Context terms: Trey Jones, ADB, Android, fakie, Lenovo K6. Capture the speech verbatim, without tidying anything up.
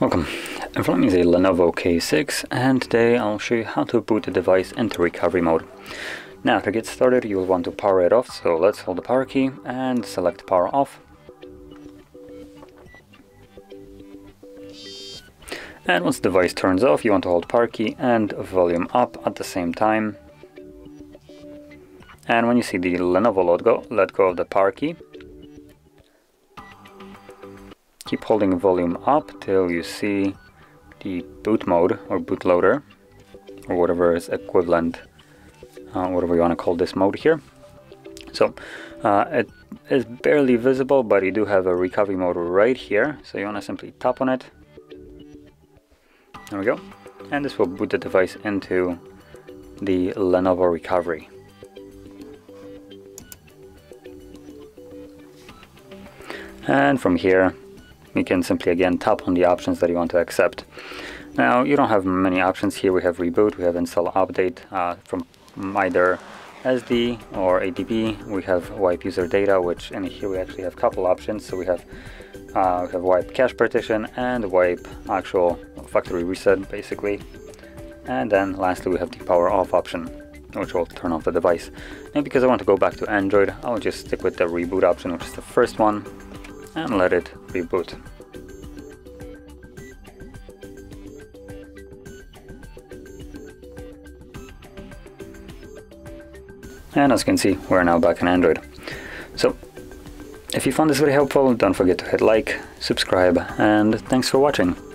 Welcome, in front of me is a Lenovo K six, and today I'll show you how to boot the device into recovery mode. Now to get started you'll want to power it off, so let's hold the power key and select power off. And once the device turns off you want to hold power key and volume up at the same time. And when you see the Lenovo logo, let go of the power key. Keep holding volume up till you see the boot mode or bootloader or whatever is equivalent, uh, whatever you want to call this mode here. So uh, it is barely visible, but you do have a recovery mode right here. So you want to simply tap on it. There we go. And this will boot the device into the Lenovo recovery. And from here, you can simply again tap on the options that you want to accept. Now you don't have many options here. We have reboot, we have install update uh, from either S D or A D B. We have wipe user data, which in here we actually have a couple options. So we have uh, we have wipe cache partition and wipe actual factory reset basically. And then lastly we have the power off option, which will turn off the device. Now because I want to go back to Android, I'll just stick with the reboot option, which is the first one, and let it reboot. And as you can see, we're now back in Android. So, if you found this video helpful, don't forget to hit like, subscribe, and thanks for watching.